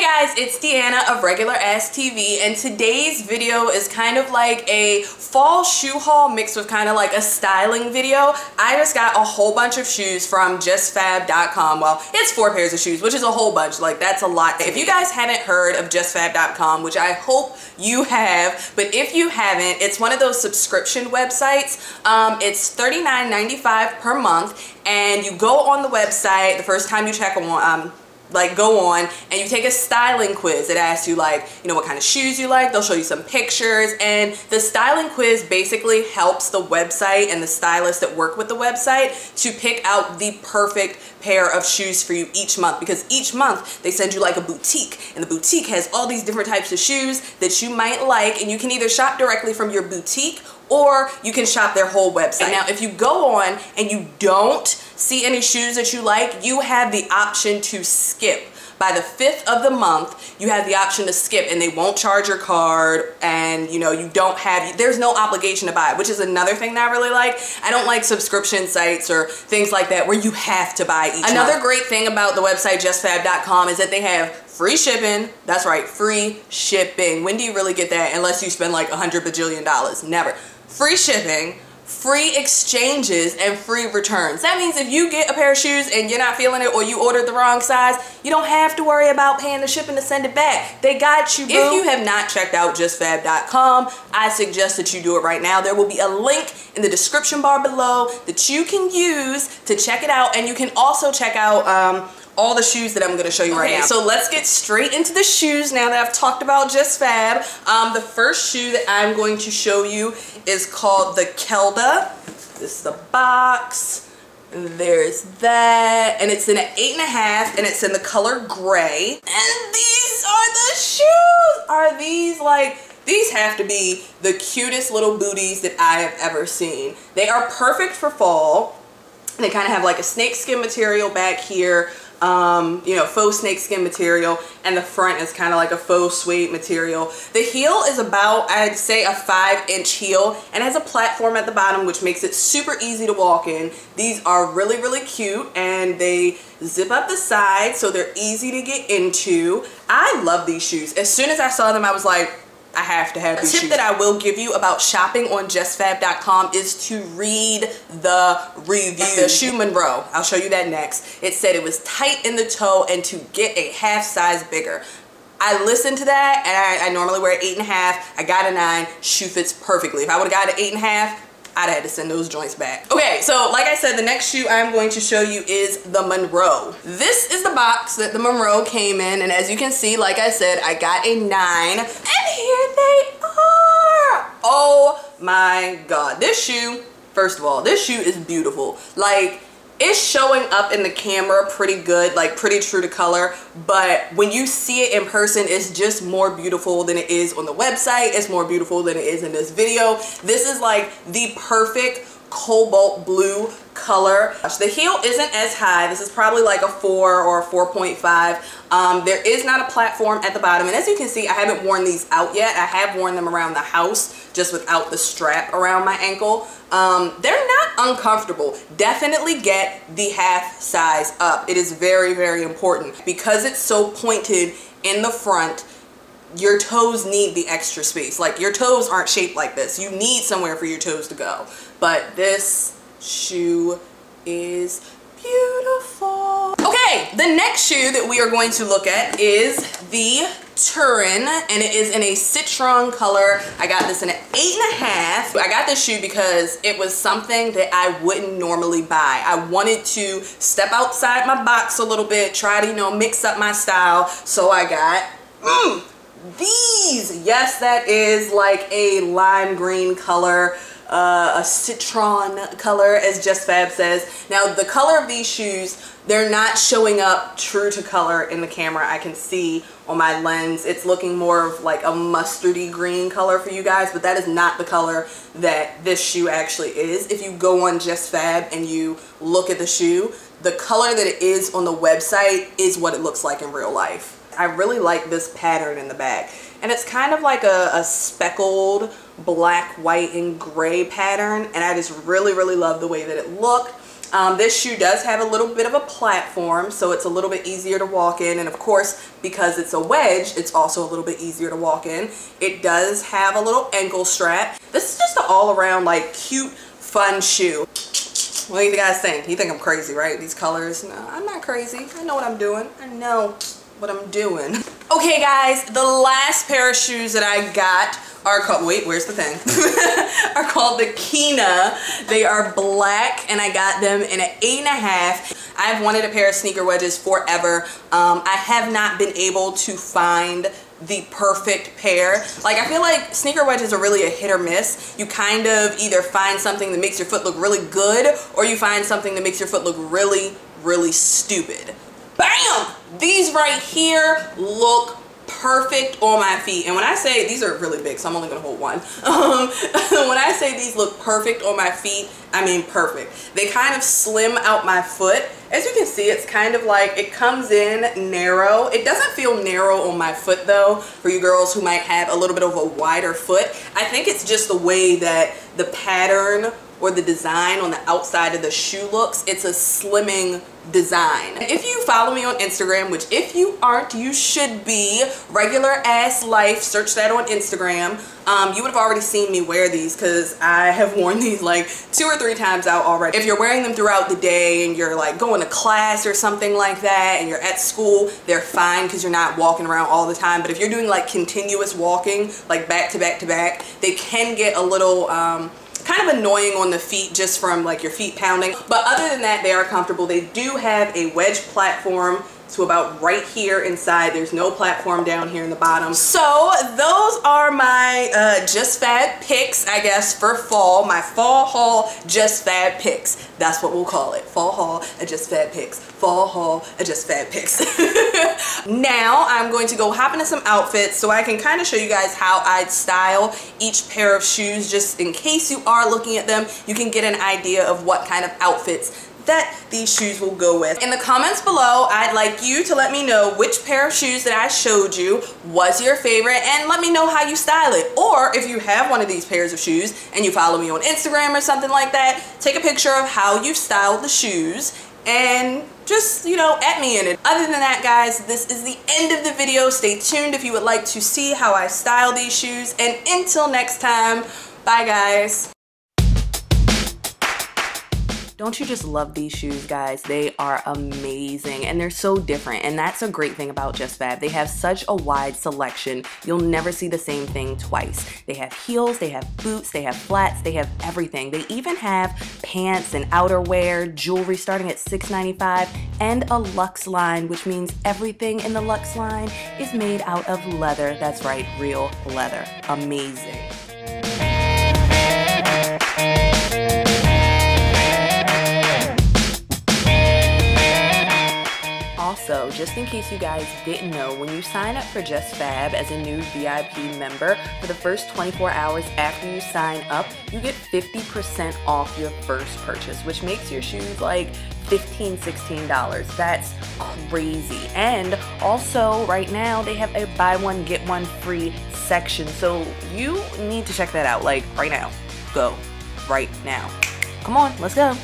Hey guys, it's Deanna of Regular Ass TV, and today's video is kind of like a fall shoe haul mixed with kind of like a styling video. I just got a whole bunch of shoes from JustFab.com. Well, it's 4 pairs of shoes, which is a whole bunch. Like, that's a lot. If you guys haven't heard of JustFab.com, which I hope you have, but if you haven't, it's one of those subscription websites. It's $39.95 per month, and you go on the website the first time you check them on. Go on and you take a styling quiz. It asks you what kind of shoes you like. They'll show you some pictures, and the styling quiz basically helps the website and the stylists that work with the website to pick out the perfect pair of shoes for you each month, because each month they send you like a boutique, and the boutique has all these different types of shoes that you might like, and you can either shop directly from your boutique or you can shop their whole website. Now, if you go on and you don't see any shoes that you like, you have the option to skip. By the 5th of the month, you have the option to skip, and they won't charge your card, and you don't have, there's no obligation to buy, which is another thing that I really like. I don't like subscription sites or things like that where you have to buy each month. Another great thing about the website JustFab.com is that they have free shipping. That's right, free shipping. When do you really get that unless you spend like $100 bajillion? Never. Free shipping, free exchanges, and free returns. That means if you get a pair of shoes and you're not feeling it, or you ordered the wrong size, you don't have to worry about paying the shipping to send it back. They got you, boo. If you have not checked out JustFab.com, I suggest that you do it right now. There will be a link in the description bar below that you can use to check it out, and you can also check out all the shoes that I'm going to show you right now. So let's get straight into the shoes now that I've talked about JustFab. The first shoe that I'm going to show you is called the Kelda. This is the box. There's that. And it's in an 8.5, and it's in the color gray. And these are the shoes! Are these like... These have to be the cutest little booties that I have ever seen. They are perfect for fall. They kind of have like a snakeskin material back here. Faux snakeskin material, and the front is kind of like a faux suede material. The heel is about, I'd say, a 5-inch heel, and has a platform at the bottom, which makes it super easy to walk in. These are really, really cute, and they zip up the side, so they're easy to get into. I love these shoes. As soon as I saw them, I was like, I have to have these shoes. A tip that I will give you about shopping on JustFab.com is to read the review. The shoe Monroe, I'll show you that next. It said it was tight in the toe and to get a half size bigger. I listened to that, and I normally wear 8.5. I got a 9. Shoe fits perfectly. If I would have got an 8.5, I'd had to send those joints back. Okay, so like I said, the next shoe I'm going to show you is the Monroe. This is the box that the Monroe came in, and as you can see, like I said, I got a 9. And here they are! Oh my God. This shoe, first of all, this shoe is beautiful. Like, it's showing up in the camera pretty good, like pretty true to color, but when you see it in person, it's just more beautiful than it is on the website. It's more beautiful than it is in this video. This is like the perfect cobalt blue color. The heel isn't as high. This is probably like a 4 or a 4.5. There is not a platform at the bottom, and as you can see, I haven't worn these out yet. I have worn them around the house just without the strap around my ankle. They're not uncomfortable. Definitely get the half size up. It is very, very important, because it's so pointed in the front. Your toes need the extra space. Like, your toes aren't shaped like this. You need somewhere for your toes to go. But this shoe is beautiful. Okay, the next shoe that we are going to look at is the Turin, and it is in a citron color. I got this in an 8.5. I got this shoe because it was something that I wouldn't normally buy. I wanted to step outside my box a little bit, try to, mix up my style. So I got, these. Yes, that is like a lime green color, a citron color, as JustFab says. Now, the color of these shoes, they're not showing up true to color in the camera. I can see on my lens it's looking more of like a mustardy green color for you guys, but that is not the color that this shoe actually is. If you go on JustFab and you look at the shoe, the color that it is on the website is what it looks like in real life. I really like this pattern in the back, and it's kind of like a speckled black, white, and gray pattern, and I just really, really love the way that it looked. This shoe does have a little bit of a platform, so it's a little bit easier to walk in, and of course because it's a wedge it's also a little bit easier to walk in. It does have a little ankle strap. This is just an all-around like cute fun shoe. What do you guys think? You think I'm crazy, right? These colors? No, I'm not crazy. I know what I'm doing. I know what I'm doing. Okay guys, the last pair of shoes that I got are called, wait, where's the thing? are called the Keena. They are black and I got them in an 8.5. I've wanted a pair of sneaker wedges forever. I have not been able to find the perfect pair. Like, I feel like sneaker wedges are really a hit or miss. You kind of either find something that makes your foot look really good or you find something that makes your foot look really, really stupid. Bam! These right here look perfect on my feet, and when I say these are really big, so I'm only gonna hold one. When I say these look perfect on my feet, I mean perfect. They kind of slim out my foot. As you can see, it's kind of like it comes in narrow. It doesn't feel narrow on my foot though. For you girls who might have a little bit of a wider foot, I think it's just the way that the pattern or the design on the outside of the shoe looks. It's a slimming design. If you follow me on Instagram, which if you aren't, you should be, Regular Ass Life, search that on Instagram. You would have already seen me wear these because I have worn these like 2 or 3 times out already. If you're wearing them throughout the day and you're like going to class or something like that and you're at school, they're fine because you're not walking around all the time. But if you're doing like continuous walking, like back to back to back, they can get a little, kind of annoying on the feet just from like your feet pounding. But other than that, they are comfortable. They do have a wedge platform to about right here inside. There's no platform down here in the bottom. So those are my Just Fab picks, I guess, for fall. My fall haul Just Fab picks. That's what we'll call it. Fall haul Just Fab picks. Fall haul Just Fab picks. Now I'm going to go hop into some outfits so I can kind of show you guys how I'd style each pair of shoes, just in case you are looking at them, you can get an idea of what kind of outfits that these shoes will go with. In the comments below, I'd like you to let me know which pair of shoes that I showed you was your favorite, and let me know how you style it. Or if you have one of these pairs of shoes and you follow me on Instagram or something like that, take a picture of how you styled the shoes and just, you know, at me in it. Other than that, guys, this is the end of the video. Stay tuned if you would like to see how I style these shoes, and until next time, bye guys. Don't you just love these shoes, guys? They are amazing and they're so different, and that's a great thing about Just Fab. They have such a wide selection. You'll never see the same thing twice. They have heels, they have boots, they have flats, they have everything. They even have pants and outerwear, jewelry starting at $6.95, and a luxe line, which means everything in the luxe line is made out of leather. That's right, real leather. Amazing. Also, just in case you guys didn't know, when you sign up for Just Fab as a new VIP member, for the first 24 hours after you sign up, you get 50% off your first purchase, which makes your shoes like $15, $16. That's crazy. And also right now they have a buy one, get one free section. So you need to check that out like right now. Go right now. Come on, let's go.